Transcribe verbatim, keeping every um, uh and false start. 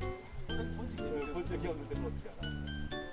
Put the key on the table.